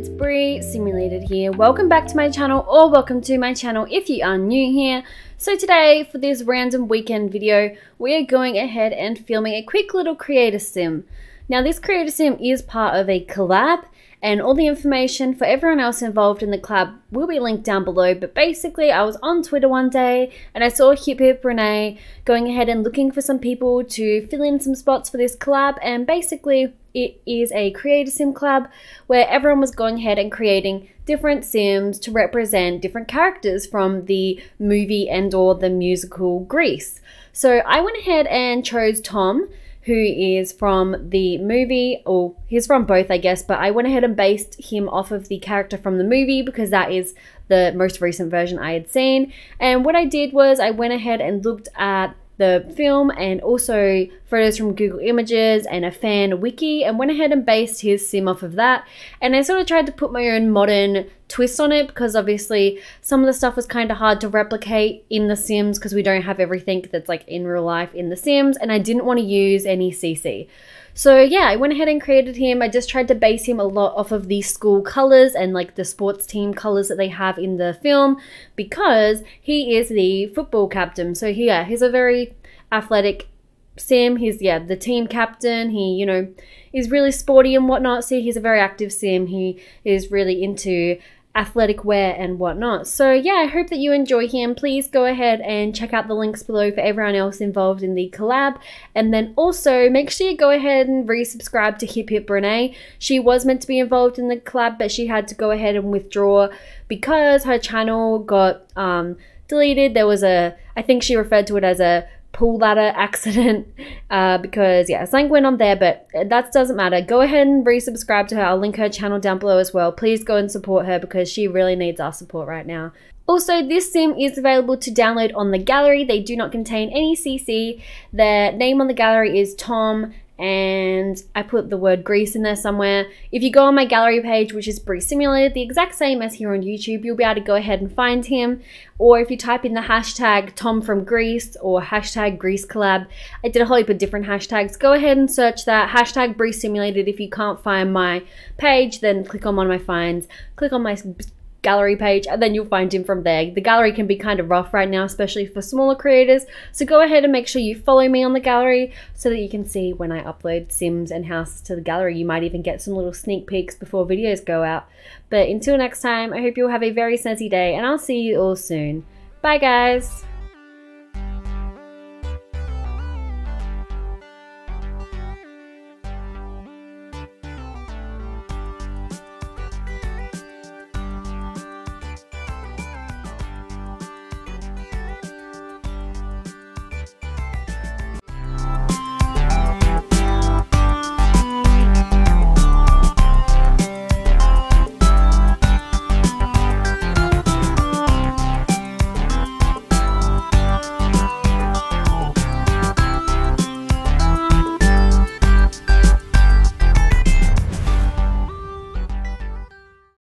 it's Bree Simulated here. Welcome back to my channel, or welcome to my channel if you are new here. So today, for this random weekend video, we are going ahead and filming a quick little creator sim. Now this creator sim is part of a collab, and all the information for everyone else involved in the collab will be linked down below. But basically, I was on Twitter one day and I saw HipHipRenee going ahead and looking for some people to fill in some spots for this collab, and basically it is a creator sim collab where everyone was going ahead and creating different sims to represent different characters from the movie and or the musical Grease. So I went ahead and chose Tom, who is from the movie, or he's from both I guess, but I went ahead and based him off of the character from the movie because that is the most recent version I had seen. And what I did was I went ahead and looked at the film and also photos from Google Images and a fan wiki, and went ahead and based his sim off of that. And I sort of tried to put my own modern twist on it because obviously some of the stuff was kind of hard to replicate in the Sims because we don't have everything that's like in real life in the Sims, and I didn't want to use any CC. So yeah, I went ahead and created him. I just tried to base him a lot off of the school colors and like the sports team colors that they have in the film, because he is the football captain. So yeah, he's a very athletic sim. He's, yeah, the team captain. He, you know, is really sporty and whatnot. So he's a very active sim. He is really into athletic wear and whatnot. So yeah, I hope that you enjoy him. Please go ahead and check out the links below for everyone else involved in the collab, and then also make sure you go ahead and resubscribe to HipHipRenee. She was meant to be involved in the collab, but she had to go ahead and withdraw because her channel got deleted. There was a, I think she referred to it as a pool ladder accident, because yeah, something went on there, but that doesn't matter. Go ahead and resubscribe to her. I'll link her channel down below as well. Please go and support her because she really needs our support right now. Also, this sim is available to download on the gallery. They do not contain any CC. The name on the gallery is Tom, and I put the word Grease in there somewhere. If you go on my gallery page, which is Bree Simulated, the exact same as here on YouTube, you'll be able to go ahead and find him. Or if you type in the hashtag Tom from Grease or hashtag Grease collab, I did a whole heap of different hashtags. Go ahead and search that, hashtag Bree Simulated. If you can't find my page, then click on one of my finds, click on my gallery page, and then you'll find him from there. The gallery can be kind of rough right now, especially for smaller creators, so go ahead and make sure you follow me on the gallery so that you can see when I upload sims and houses to the gallery. You might even get some little sneak peeks before videos go out. But until next time, I hope you'll have a very snazzy day, and I'll see you all soon. Bye guys.